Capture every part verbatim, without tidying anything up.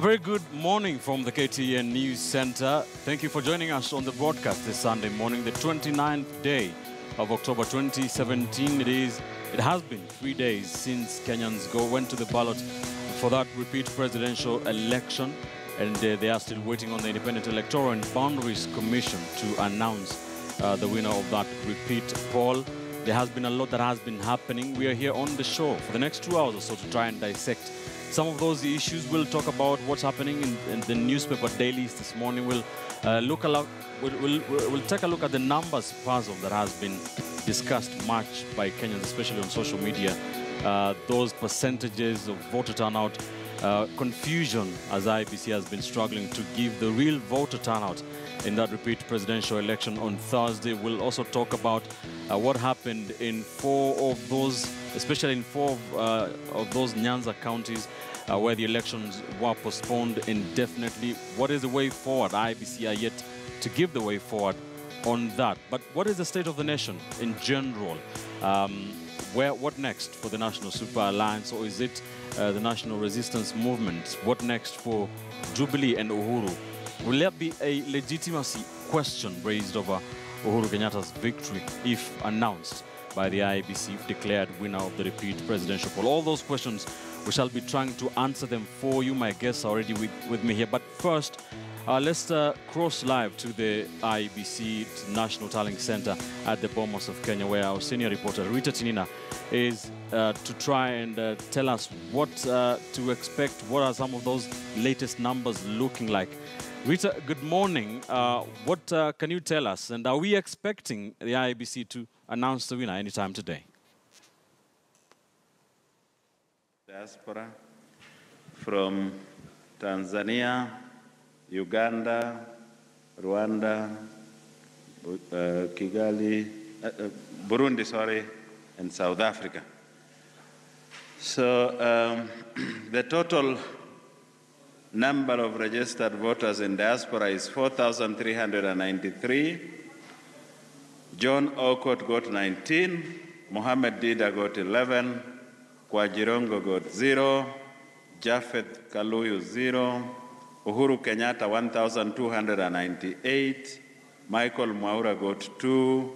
A very good morning from the K T N News Center. Thank you for joining us on the broadcast this Sunday morning, the twenty-ninth day of October twenty seventeen. It is. It has been three days since Kenyans go went to the ballot for that repeat presidential election, and uh, they are still waiting on the Independent Electoral and Boundaries Commission to announce Uh, the winner of that repeat poll. There has been a lot that has been happening. We are here on the show for the next two hours or so to try and dissect some of those issues. We'll talk about what's happening in, in the newspaper dailies this morning. We'll, uh, look a lot, we'll, we'll, we'll take a look at the numbers puzzle that has been discussed much by Kenyans, especially on social media. Uh, those percentages of voter turnout, uh, confusion as I E B C has been struggling to give the real voter turnout in that repeat presidential election on Thursday. We'll also talk about uh, what happened in four of those, especially in four of, uh, of those Nyanza counties uh, where the elections were postponed indefinitely. What is the way forward? I E B C are yet to give the way forward on that. But what is the state of the nation in general? Um, where, what next for the National Super Alliance, or is it uh, the National Resistance Movement? What next for Jubilee and Uhuru? Will there be a legitimacy question raised over Uhuru Kenyatta's victory if announced by the I E B C, declared winner of the repeat presidential poll? All those questions, we shall be trying to answer them for you. My guests are already with, with me here. But first, uh, let's uh, cross live to the I E B C National Tallying Center at the Bomas of Kenya, where our senior reporter, Rita Tinina, is uh, to try and uh, tell us what uh, to expect. What are some of those latest numbers looking like? Rita, good morning. Uh, what uh, can you tell us? And are we expecting the I E B C to announce the winner anytime today? Diaspora from Tanzania, Uganda, Rwanda, uh, Kigali, uh, uh, Burundi, sorry, and South Africa. So um, the total number of registered voters in diaspora is four thousand three hundred ninety-three. John Aukot got nineteen, Mohammed Dida got eleven, Kwajirongo got zero, Japheth Kaluyu zero, Uhuru Kenyatta one thousand two hundred ninety-eight, Michael Mwaura got two,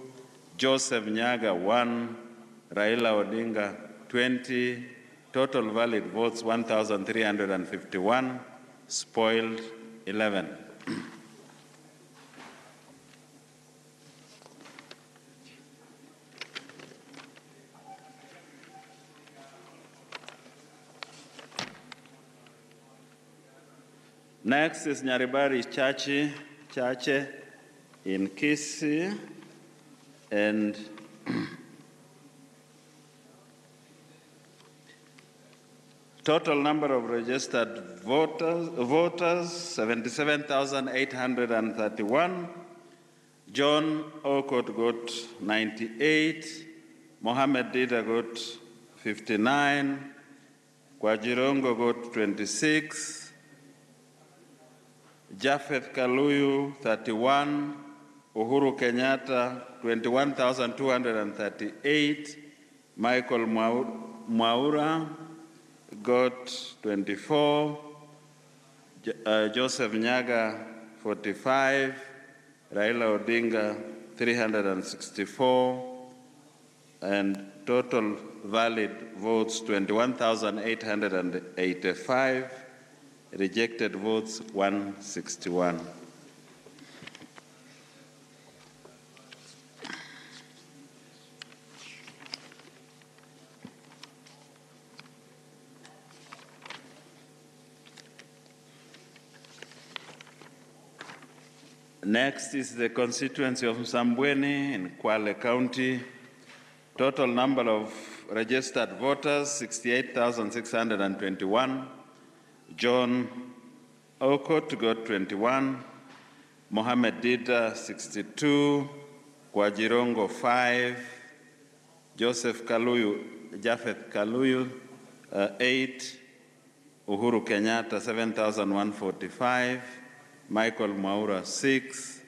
Joseph Nyaga one, Raila Odinga twenty, total valid votes one thousand three hundred fifty-one. Spoiled eleven. Next is Nyaribari Chache, Chache in Kisii, and total number of registered voters, voters seventy-seven thousand eight hundred thirty-one. John Aukot got ninety-eight. Mohammed Dida got fifty-nine. Kwajirongo got twenty-six. Japheth Kaluyu, thirty-one. Uhuru Kenyatta, twenty-one thousand two hundred thirty-eight. Michael Mwaura got twenty-four, uh, Joseph Nyaga forty-five, Raila Odinga three hundred sixty-four, and total valid votes twenty-one thousand eight hundred eighty-five, rejected votes one hundred sixty-one. Next is the constituency of Sambuene in Kwale County. Total number of registered voters, sixty-eight thousand six hundred twenty-one. John Aukot got twenty-one. Mohammed Dida, sixty-two. Kwajirongo, five. Joseph Kaluyu, Japheth Kaluyu, uh, eight. Uhuru Kenyatta, seven thousand one hundred forty-five. Michael Mwaura, six,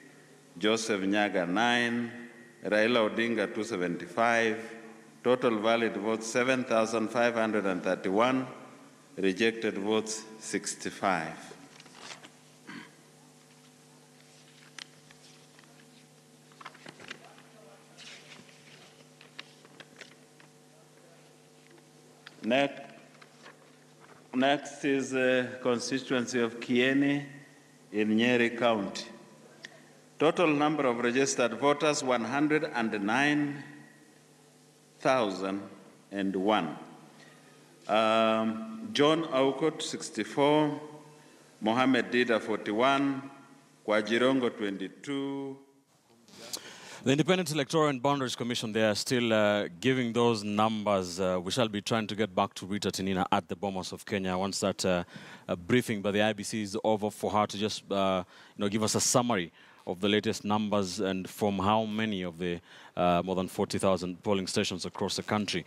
Joseph Nyaga, nine, Raila Odinga, two hundred seventy-five, total valid votes, seven thousand five hundred thirty-one, Rejected votes sixty-five. Next, next is the constituency of Kieni in Nyeri County. Total number of registered voters one hundred nine thousand one. Um, John Aukot, sixty-four, Mohammed Dida, forty-one, Kwajirongo, twenty-two. The Independent Electoral and Boundaries Commission, they are still uh, giving those numbers. Uh, we shall be trying to get back to Rita Tinina at the Bomas of Kenya once that uh, briefing by the I E B C is over, for her to just uh, you know, give us a summary of the latest numbers and from how many of the uh, more than forty thousand polling stations across the country.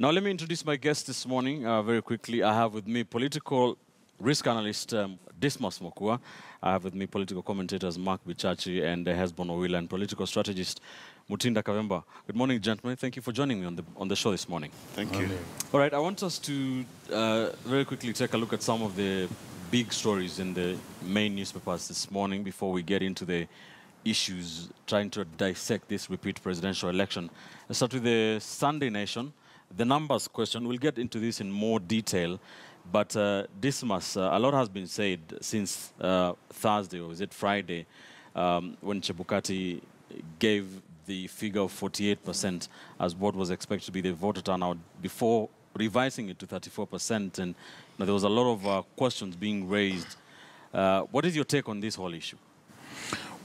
Now, let me introduce my guest this morning uh, very quickly. I have with me political risk analyst um, Dismas Mokua. I have with me political commentators Mark Bichachi and uh, Hezbon Owila, and political strategist Mutinda Kavemba. Good morning, gentlemen. Thank you for joining me on the, on the show this morning. Thank you. All right, I want us to uh, very quickly take a look at some of the big stories in the main newspapers this morning before we get into the issues trying to dissect this repeat presidential election. Let's start with the Sunday Nation. The numbers question, we'll get into this in more detail, but uh, Dismas, uh, a lot has been said since uh, Thursday, or is it Friday, um, when Chebukati gave the figure of forty-eight percent as what was expected to be the voter turnout before revising it to thirty-four percent, and you know, there was a lot of uh, questions being raised. Uh, what is your take on this whole issue?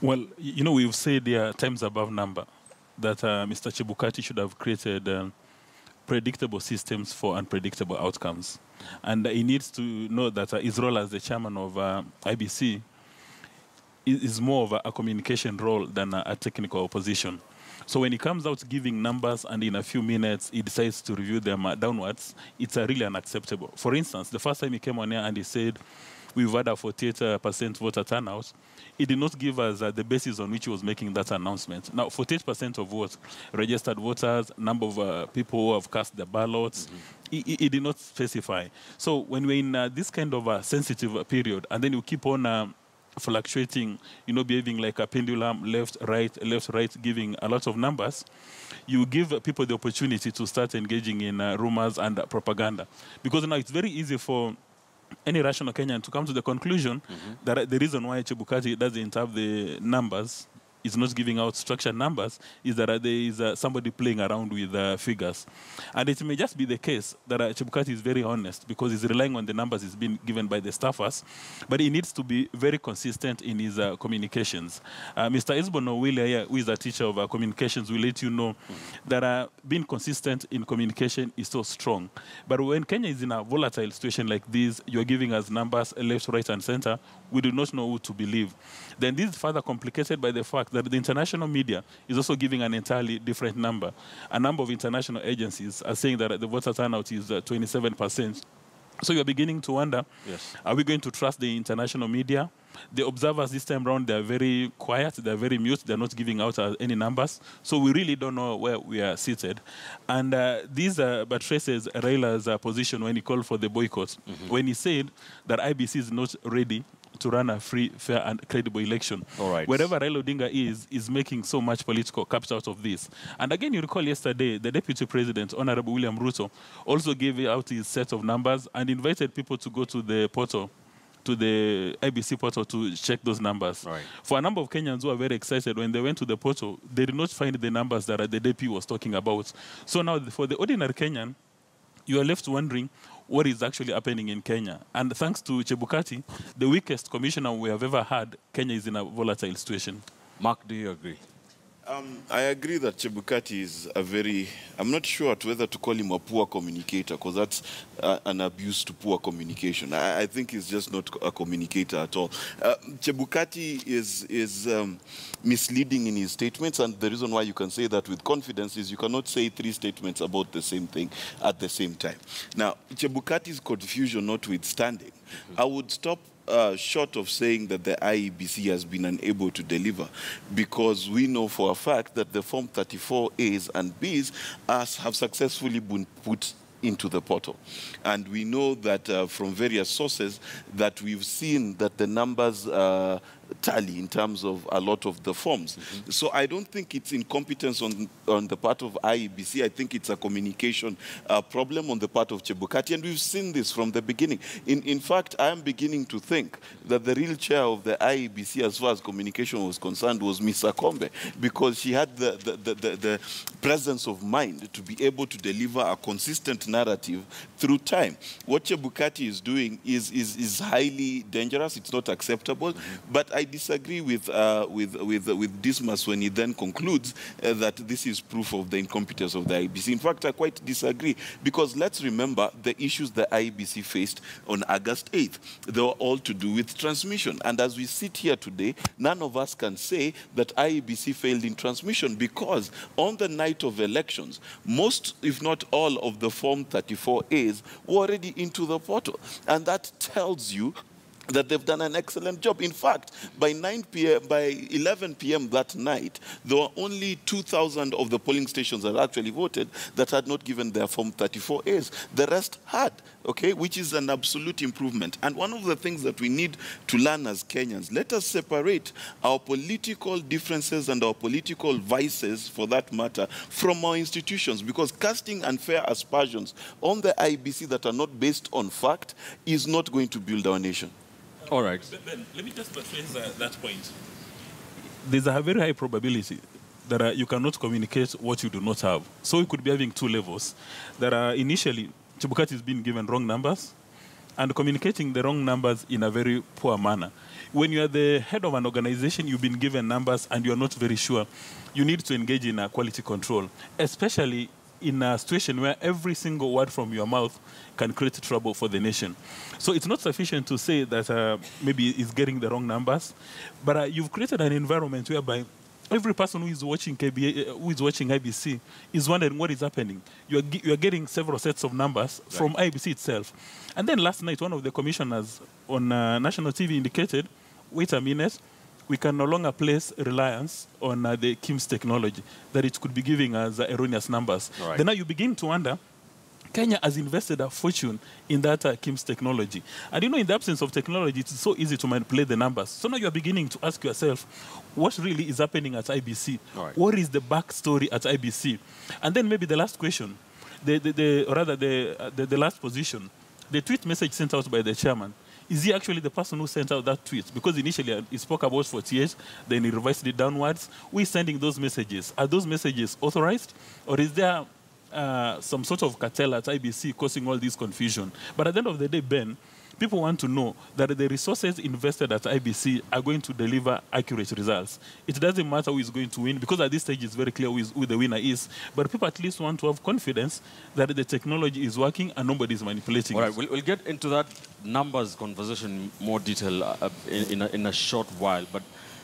Well, you know, we've said there uh, are times above number that uh, Mister Chebukati should have created uh, predictable systems for unpredictable outcomes. And uh, he needs to know that uh, his role as the chairman of uh, I E B C is, is more of a, a communication role than a, a technical opposition. So when he comes out giving numbers and in a few minutes he decides to review them uh, downwards, it's uh, really unacceptable. For instance, the first time he came on here and he said, we've had a forty-eight percent voter turnout, it did not give us uh, the basis on which he was making that announcement. Now, forty-eight percent of what? Registered voters, number of uh, people who have cast their ballots, mm-hmm. he, he did not specify. So when we're in uh, this kind of a uh, sensitive uh, period, and then you keep on uh, fluctuating, you know, behaving like a pendulum, left, right, left, right, giving a lot of numbers, you give people the opportunity to start engaging in uh, rumors and uh, propaganda. Because now it's very easy for any rational Kenyan to come to the conclusion mm-hmm. that the reason why Chebukati doesn't have the numbers, is not giving out structured numbers, is that there is uh, somebody playing around with uh, figures. And it may just be the case that uh, Chebukati is very honest because he's relying on the numbers he's been given by the staffers, but he needs to be very consistent in his uh, communications. Uh, Mister Hezbon Owila, who is a teacher of uh, communications, will let you know mm-hmm. that uh, being consistent in communication is so strong. But when Kenya is in a volatile situation like this, you're giving us numbers left, right, and center, we do not know who to believe. Then this is further complicated by the fact that the international media is also giving an entirely different number. A number of international agencies are saying that the voter turnout is uh, twenty-seven percent. So you're beginning to wonder, yes. Are we going to trust the international media? The observers this time around, they're very quiet, they're very mute, they're not giving out uh, any numbers. So we really don't know where we are seated. And uh, these uh, buttresses Raila's uh, position when he called for the boycott, mm-hmm. when he said that I E B C is not ready to run a free, fair, and credible election. All right. Wherever Raila Odinga is, is making so much political capital out of this. And again, you recall yesterday, the Deputy President, Honorable William Ruto, also gave out his set of numbers and invited people to go to the portal, to the I E B C portal to check those numbers. Right. For a number of Kenyans who are very excited, when they went to the portal, they did not find the numbers that the D P was talking about. So now, for the ordinary Kenyan, you are left wondering what is actually happening in Kenya. And thanks to Chebukati, the weakest commissioner we have ever had, Kenya is in a volatile situation. Mark, do you agree? Um, I agree that Chebukati is a very, I'm not sure whether to call him a poor communicator, because that's uh, an abuse to poor communication. I, I think he's just not a communicator at all. Uh, Chebukati is, is um, misleading in his statements, and the reason why you can say that with confidence is you cannot say three statements about the same thing at the same time. Now, Chebukati's confusion notwithstanding, mm-hmm. I would stop Uh, short of saying that the I E B C has been unable to deliver, because we know for a fact that the Form thirty-four A's and B's are, have successfully been put into the portal. And we know that uh, from various sources that we've seen that the numbers uh, tally in terms of a lot of the forms. Mm-hmm. So I don't think it's incompetence on, on the part of I E B C. I think it's a communication uh, problem on the part of Chebukati. And we've seen this from the beginning. In, in fact, I am beginning to think that the real chair of the I E B C, as far as communication was concerned, was Miss Akombe, because she had the, the, the, the, the presence of mind to be able to deliver a consistent narrative through time. What Chebukati is doing is, is, is highly dangerous. It's not acceptable. Mm-hmm. But I disagree with, uh, with, with, with Dismas when he then concludes uh, that this is proof of the incompetence of the I E B C. In fact, I quite disagree, because let's remember the issues the I E B C faced on August eighth. They were all to do with transmission. And as we sit here today, none of us can say that I E B C failed in transmission, because on the night of elections, most, if not all, of the Form thirty-four A's were already into the portal. And that tells you that they've done an excellent job. In fact, by nine p m by eleven p m that night, there were only two thousand of the polling stations that actually voted that had not given their Form thirty-four A's. The rest had, okay, which is an absolute improvement. And one of the things that we need to learn as Kenyans, let us separate our political differences and our political vices, for that matter, from our institutions, because casting unfair aspersions on the I E B C that are not based on fact is not going to build our nation. All right. But Ben, let me just phrase uh, that point. There's a very high probability that uh, you cannot communicate what you do not have. So you could be having two levels. That uh, initially, Chebukati has been given wrong numbers and communicating the wrong numbers in a very poor manner. When you are the head of an organization, you've been given numbers and you're not very sure. You need to engage in uh, quality control, especially in a situation where every single word from your mouth can create trouble for the nation. So it's not sufficient to say that uh, maybe it's getting the wrong numbers, but uh, you've created an environment whereby every person who is watching K B A, who is watching I B C is wondering what is happening. You are, you are getting several sets of numbers right. from I B C itself. And then last night, one of the commissioners on uh, national T V indicated, wait a minute, we can no longer place reliance on uh, the KIEMS technology, that it could be giving us uh, erroneous numbers. Right. Then now you begin to wonder, Kenya has invested a fortune in that uh, KIEMS technology. And you know, in the absence of technology, it's so easy to manipulate the numbers. So now you're beginning to ask yourself, what really is happening at I B C? Right. What is the backstory at I B C? And then maybe the last question, the, the, the, or rather the, uh, the, the last position, the tweet message sent out by the chairman, is he actually the person who sent out that tweet? Because initially he spoke about forty-eight, then he revised it downwards. Who is sending those messages? Are those messages authorized? Or is there uh, some sort of cartel at I B C causing all this confusion? But at the end of the day, Ben, people want to know that the resources invested at I B C are going to deliver accurate results. It doesn't matter who is going to win, because at this stage it's very clear who, is, who the winner is. But people at least want to have confidence that the technology is working and nobody is manipulating it. All right, we'll, we'll get into that numbers conversation in more detail uh, in, in, a, in a short while. But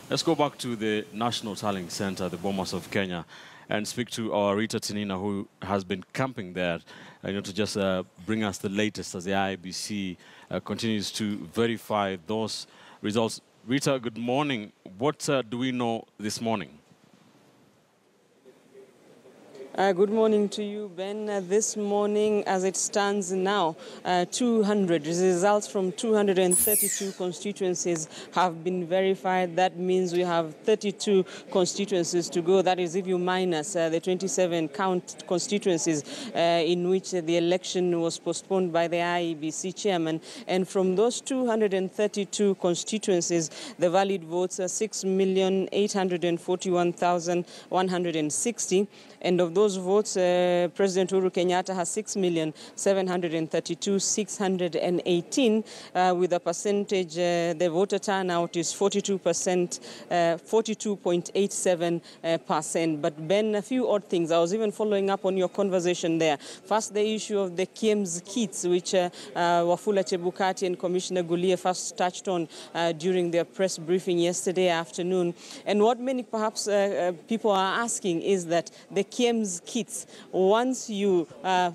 let's go back to the National Tallying Center, the Bomas of Kenya, and speak to our Rita Tinina, who has been camping there, you know, to just uh, bring us the latest as the I E B C uh, continues to verify those results. Rita, good morning. What uh, do we know this morning? Uh, good morning to you, Ben. Uh, this morning, as it stands now, uh, two hundred results from two hundred thirty-two constituencies have been verified. That means we have thirty-two constituencies to go. That is if you minus uh, the twenty-seven count constituencies uh, in which uh, the election was postponed by the I E B C chairman. And from those two hundred thirty-two constituencies, the valid votes are six million eight hundred forty-one thousand one hundred sixty. And of those votes, uh, President Uhuru Kenyatta has six million seven hundred thirty-two thousand six hundred eighteen, uh, with a percentage, uh, the voter turnout is forty-two percent, forty-two point eight seven percent. Uh, but Ben, a few odd things. I was even following up on your conversation there. First, the issue of the KIEMS kits, which uh, uh, Wafula Chebukati and Commissioner Guliye first touched on uh, during their press briefing yesterday afternoon. And what many perhaps uh, uh, people are asking is that the KIEMS kits, once you uh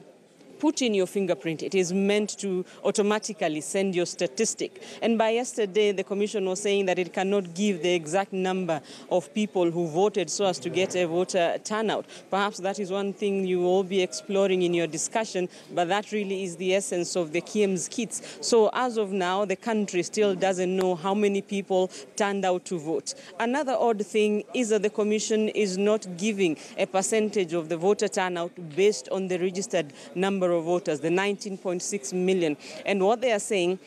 put in your fingerprint, it is meant to automatically send your statistic. And by yesterday, the commission was saying that it cannot give the exact number of people who voted so as to get a voter turnout. Perhaps that is one thing you will be exploring in your discussion, but that really is the essence of the KIEMS kits. So as of now, the country still doesn't know how many people turned out to vote. Another odd thing is that the commission is not giving a percentage of the voter turnout based on the registered number of voters, the nineteen point six million. And what they are saying,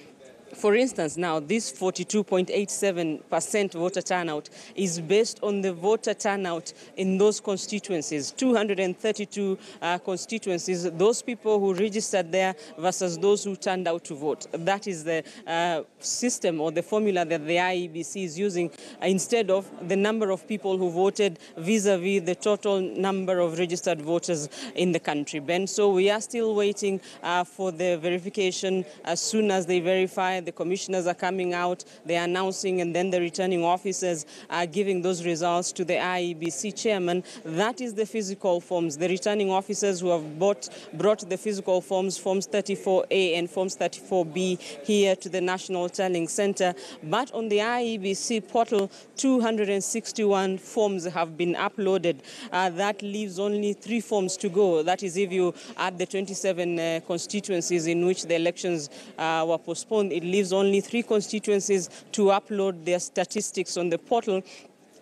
for instance, now this forty-two point eight seven percent voter turnout is based on the voter turnout in those constituencies, two hundred thirty-two uh, constituencies, those people who registered there versus those who turned out to vote. That is the uh, system or the formula that the I E B C is using uh, instead of the number of people who voted vis-a-vis the total number of registered voters in the country. Ben, so we are still waiting uh, for the verification. As soon as they verify, the commissioners are coming out, they're announcing, and then the returning officers are giving those results to the I E B C chairman. That is the physical forms. The returning officers who have bought, brought the physical forms, Forms thirty-four A and Forms thirty-four B, here to the National Tallying Center. But on the I E B C portal, two hundred sixty-one forms have been uploaded. Uh, that leaves only three forms to go. That is if you add the twenty-seven uh, constituencies in which the elections uh, were postponed. It leaves only three constituencies to upload their statistics on the portal.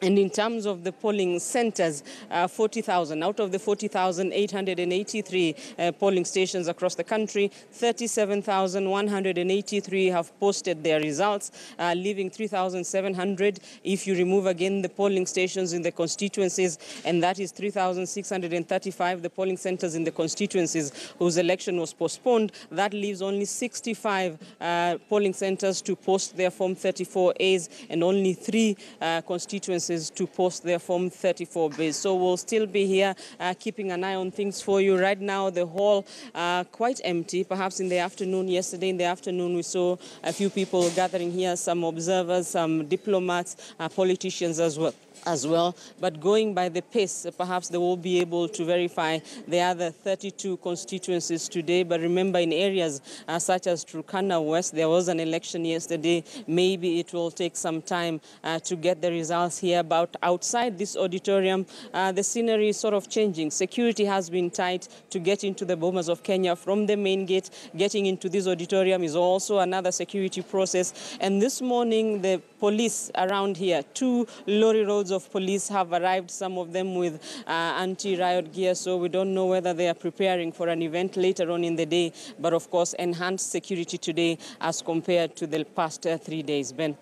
And in terms of the polling centres, uh, forty thousand. Out of the forty thousand eight hundred eighty-three uh, polling stations across the country, thirty-seven thousand one hundred eighty-three have posted their results, uh, leaving three thousand seven hundred if you remove again the polling stations in the constituencies, and that is three thousand six hundred thirty-five, the polling centres in the constituencies whose election was postponed. That leaves only sixty-five uh, polling centres to post their Form thirty-four A's and only three uh, constituencies to post their Form thirty-four B's. So we'll still be here uh, keeping an eye on things for you. Right now, the hall uh, quite empty. Perhaps in the afternoon, yesterday in the afternoon, we saw a few people gathering here, some observers, some diplomats, uh, politicians as well. as well. But going by the pace, perhaps they will be able to verify the other thirty-two constituencies today. But remember, in areas uh, such as Turkana West, there was an election yesterday. Maybe it will take some time uh, to get the results here. But outside this auditorium, uh, the scenery is sort of changing. Security has been tight to get into the Bomas of Kenya from the main gate. Getting into this auditorium is also another security process. And this morning, the police around here, two lorry loads of police have arrived, some of them with uh, anti-riot gear, so we don't know whether they are preparing for an event later on in the day, but of course enhanced security today as compared to the past uh, three days. Ben.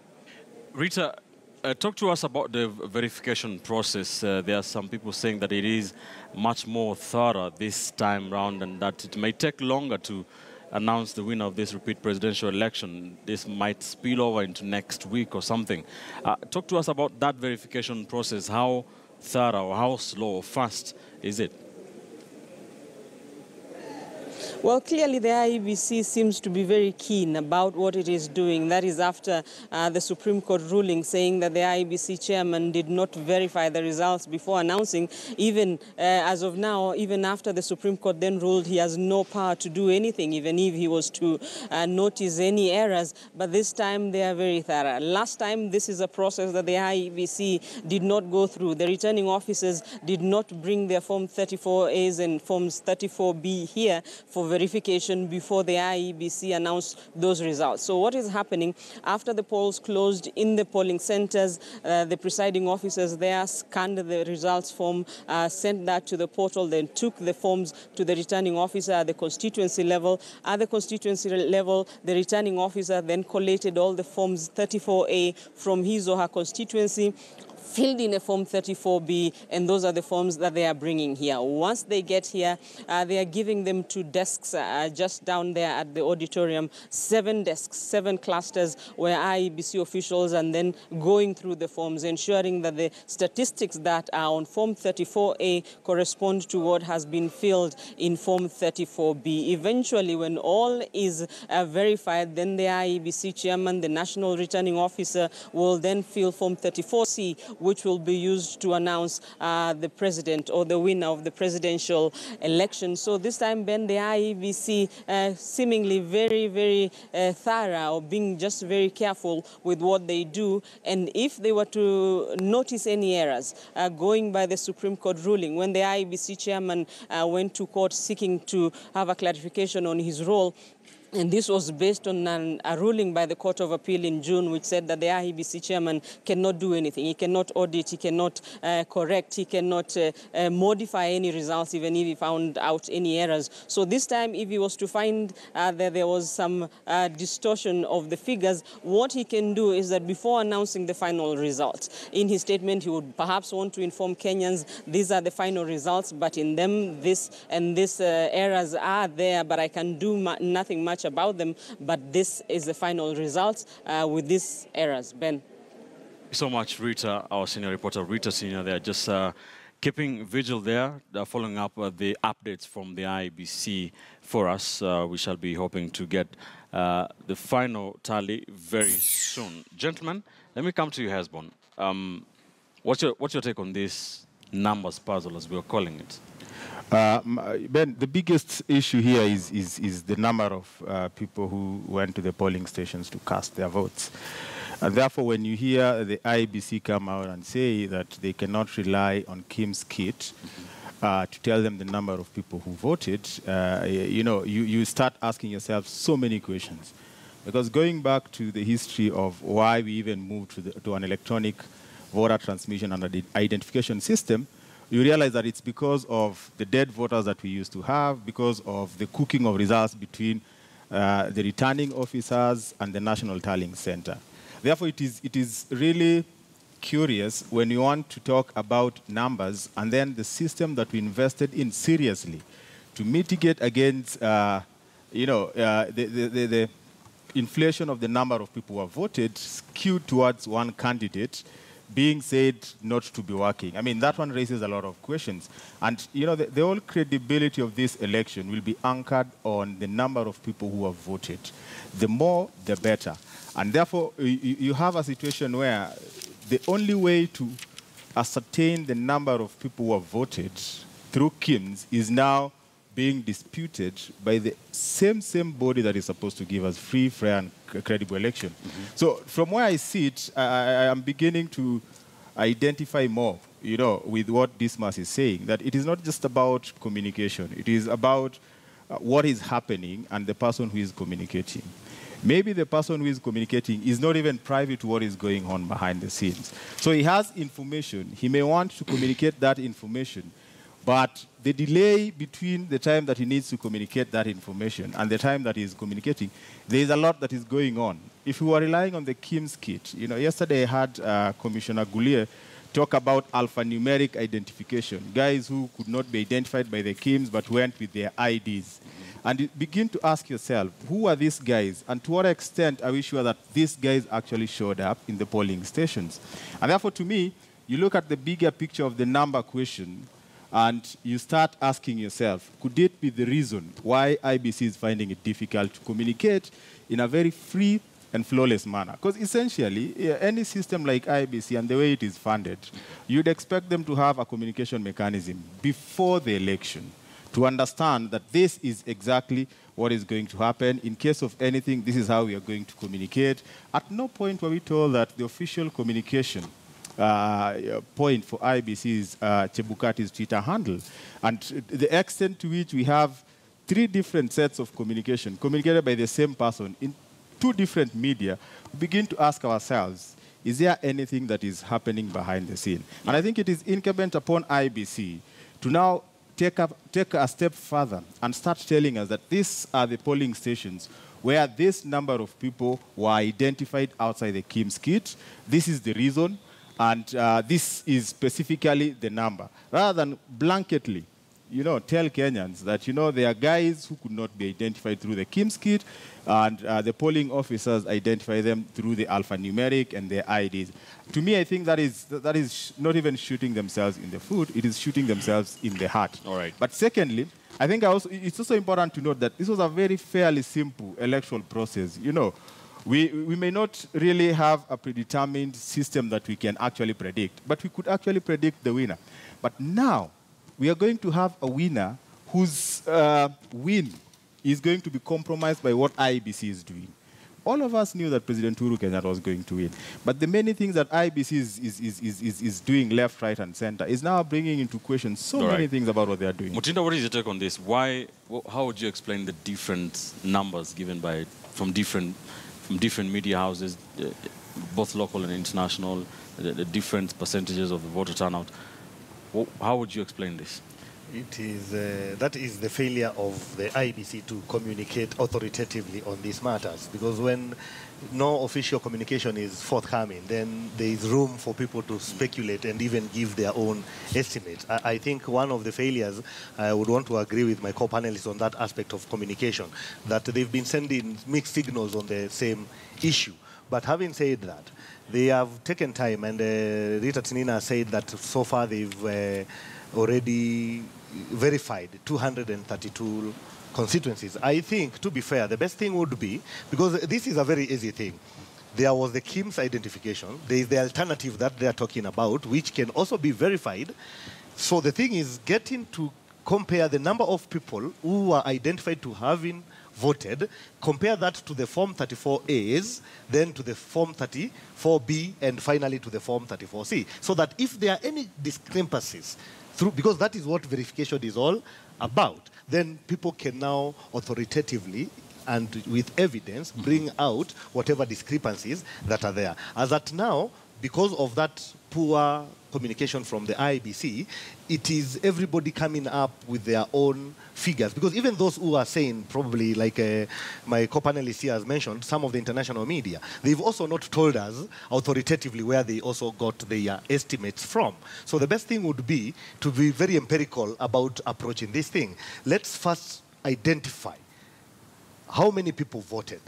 Rita, uh, talk to us about the verification process. Uh, there are some people saying that it is much more thorough this time round and that it may take longer to announce the winner of this repeat presidential election. This might spill over into next week or something. Uh, talk to us about that verification process. How thorough, how slow, fast is it? Well, clearly the I E B C seems to be very keen about what it is doing. That is after uh, the Supreme Court ruling saying that the I E B C chairman did not verify the results before announcing. Even uh, as of now, even after the Supreme Court then ruled he has no power to do anything, even if he was to uh, notice any errors. But this time they are very thorough. Last time, this is a process that the I E B C did not go through. The returning officers did not bring their Form thirty-four A's and Forms thirty-four B here for verification before the I E B C announced those results. So what is happening after the polls closed in the polling centers, uh, the presiding officers there scanned the results form, uh, sent that to the portal, then took the forms to the returning officer at the constituency level. At the constituency level, the returning officer then collated all the forms thirty-four A from his or her constituency, filled in a Form thirty-four B, and those are the forms that they are bringing here. Once they get here, uh, they are giving them to desks uh, just down there at the auditorium, seven desks, seven clusters where I E B C officials and then going through the forms, ensuring that the statistics that are on Form thirty-four A correspond to what has been filled in Form thirty-four B. Eventually, when all is uh, verified, then the I E B C chairman, the national returning officer, will then fill Form thirty-four C, which will be used to announce uh, the president or the winner of the presidential election. So this time, Ben, the I E B C uh, seemingly very, very uh, thorough, or being just very careful with what they do. And if they were to notice any errors, uh, going by the Supreme Court ruling, when the I E B C chairman uh, went to court seeking to have a clarification on his role, and this was based on an, a ruling by the Court of Appeal in June, which said that the I E B C chairman cannot do anything. He cannot audit, he cannot uh, correct, he cannot uh, uh, modify any results, even if he found out any errors. So this time, if he was to find uh, that there was some uh, distortion of the figures, what he can do is that before announcing the final results, in his statement, he would perhaps want to inform Kenyans, these are the final results, but in them, this and these uh, errors are there, but I can do ma- nothing much about them, but this is the final result uh, with these errors. Ben. Thank you so much, Rita, our senior reporter, Rita Tinina, there, just uh, keeping vigil there, uh, following up uh, the updates from the I E B C for us. Uh, we shall be hoping to get uh, the final tally very soon. Gentlemen, let me come to you, Hezbon. Um, what's your, what's your take on this numbers puzzle, as we are calling it? Uh, Ben, the biggest issue here is, is, is the number of uh, people who went to the polling stations to cast their votes. And therefore, when you hear the I E B C come out and say that they cannot rely on KIEMS kit uh, to tell them the number of people who voted, uh, you know, you, you start asking yourself so many questions. Because going back to the history of why we even moved to, the, to an electronic voter transmission and identification system, you realize that it's because of the dead voters that we used to have, because of the cooking of results between uh, the returning officers and the National Tallying Center. Therefore, it is, it is really curious when you want to talk about numbers and then the system that we invested in seriously to mitigate against uh, you know, uh, the, the, the, the inflation of the number of people who have voted skewed towards one candidate being said not to be working. I mean, that one raises a lot of questions. And, you know, the, the whole credibility of this election will be anchored on the number of people who have voted. The more, the better. And therefore, you, you have a situation where the only way to ascertain the number of people who have voted through KIEMS is now being disputed by the same same body that is supposed to give us free, fair, and credible election. Mm-hmm. So from where I sit, I, I am beginning to identify more, you know, with what Dismas is saying, that it is not just about communication. It is about uh, what is happening and the person who is communicating. Maybe the person who is communicating is not even privy to what is going on behind the scenes. So he has information. He may want to communicate that information, but the delay between the time that he needs to communicate that information and the time that he is communicating, there is a lot that is going on. If you are relying on the KIEMS kit, you know, yesterday I had uh, Commissioner Guliye talk about alphanumeric identification, guys who could not be identified by the KIEMS but went with their I Ds. And you begin to ask yourself, who are these guys? And to what extent are we sure that these guys actually showed up in the polling stations? And therefore, to me, you look at the bigger picture of the number question, and you start asking yourself, could it be the reason why I E B C is finding it difficult to communicate in a very free and flawless manner? Because essentially, any system like I E B C and the way it is funded, you'd expect them to have a communication mechanism before the election to understand that this is exactly what is going to happen. In case of anything, this is how we are going to communicate. At no point were we told that the official communication Uh, point for I E B C's uh, Chebukati's Twitter handle, and the extent to which we have three different sets of communication communicated by the same person in two different media, we begin to ask ourselves, is there anything that is happening behind the scene? And I think it is incumbent upon I E B C to now take up, take a step further and start telling us that these are the polling stations where this number of people were identified outside the KIEMS kit. This is the reason. And uh, this is specifically the number. Rather than blanketly, you know, tell Kenyans that, you know, there are guys who could not be identified through the KIEMS kit, and uh, the polling officers identify them through the alphanumeric and their I Ds. To me, I think that is, that is not even shooting themselves in the foot. It is shooting themselves in the heart. All right. But secondly, I think I also, it's also important to note that this was a very fairly simple electoral process. You know, We, we may not really have a predetermined system that we can actually predict, but we could actually predict the winner. But now, we are going to have a winner whose uh, win is going to be compromised by what I E B C is doing. All of us knew that President Uhuru Kenyatta was going to win. But the many things that I E B C is, is, is, is, is doing left, right, and center is now bringing into question so right. many things about what they are doing. Mutinda, what is your take on this? Why, how would you explain the different numbers given by, from different, from different media houses, both local and international, the, the different percentages of the voter turnout? How would you explain this? It is, uh, that is the failure of the I E B C to communicate authoritatively on these matters, because when no official communication is forthcoming, then there is room for people to speculate and even give their own estimates. I, I think one of the failures, I would want to agree with my co-panelists on that aspect of communication, that they've been sending mixed signals on the same issue. But having said that, they have taken time, and uh, Rita Tinina said that so far they've uh, already verified two hundred thirty-two constituencies. I think, to be fair, the best thing would be, because this is a very easy thing. There was the KIEMS identification. There is the alternative that they are talking about, which can also be verified. So the thing is getting to compare the number of people who are identified to having voted, compare that to the Form thirty-four A's, then to the Form thirty-four B, and finally to the Form thirty-four C. So that if there are any discrepancies, through, because that is what verification is all about, then people can now authoritatively and with evidence bring out whatever discrepancies that are there. As at now, because of that poor communication from the I E B C, it is everybody coming up with their own figures. Because even those who are saying, probably like uh, my co-panelist here has mentioned, some of the international media, they've also not told us authoritatively where they also got their estimates from. So the best thing would be to be very empirical about approaching this thing. Let's first identify how many people voted,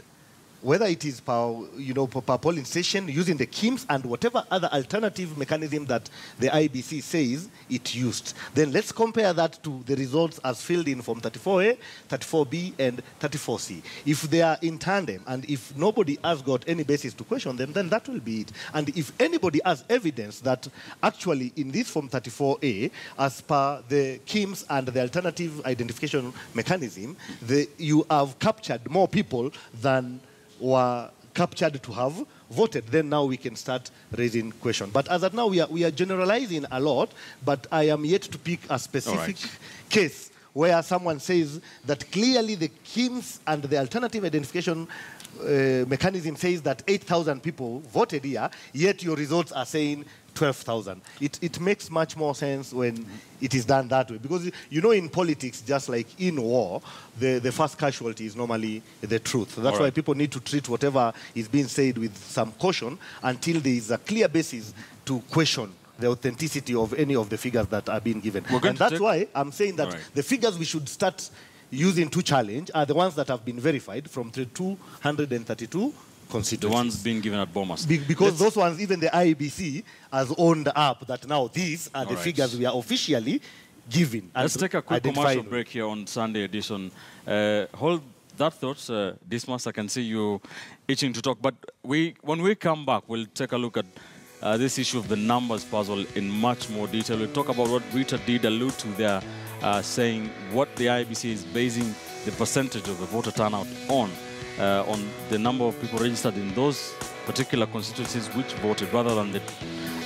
whether it is per, you know, per polling station, using the KIEMS and whatever other alternative mechanism that the I E B C says it used. Then let's compare that to the results as filled in from thirty-four A, thirty-four B, and thirty-four C. If they are in tandem, and if nobody has got any basis to question them, then that will be it. And if anybody has evidence that actually in this from thirty-four A, as per the KIEMS and the alternative identification mechanism, the, you have captured more people than were captured to have voted, then now we can start raising questions. But as of now, we are, we are generalizing a lot, but I am yet to pick a specific right. case where someone says that clearly the KIEMS and the alternative identification uh, mechanism says that eight thousand people voted here, yet your results are saying twelve thousand. It, it makes much more sense when it is done that way. Because, you know, in politics, just like in war, the, the first casualty is normally the truth. That's right. why people need to treat whatever is being said with some caution until there is a clear basis to question the authenticity of any of the figures that are being given. And that's why I'm saying that right. the figures we should start using to challenge are the ones that have been verified from the two hundred thirty-two The ones being given at Bomas. Be because Let's those ones, even the I E B C has owned up that now these are All the right. figures we are officially giving. Let's take a quick commercial break here on Sunday edition. Uh, hold that thought, uh, Dismas. I can see you itching to talk. But we, when we come back, we'll take a look at uh, this issue of the numbers puzzle in much more detail. We'll talk about what Rita did allude to there, uh, saying what the I E B C is basing the percentage of the voter turnout on. Uh, on the number of people registered in those particular constituencies which voted, rather than the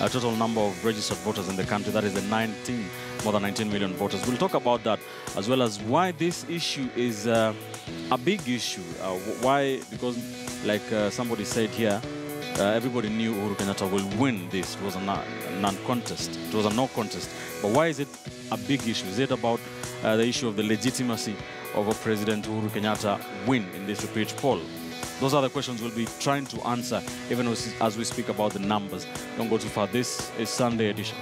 uh, total number of registered voters in the country. That is the nineteen, more than nineteen million voters. We'll talk about that, as well as why this issue is uh, a big issue. Uh, why? Because, like uh, somebody said here, uh, everybody knew Uhuru Kenyatta will win this. It was a non-contest. It was a no-contest. But why is it a big issue? Is it about uh, the issue of the legitimacy of a President Uhuru Kenyatta win in this repeat poll? Those are the questions we'll be trying to answer even as we speak about the numbers. Don't go too far. This is Sunday edition.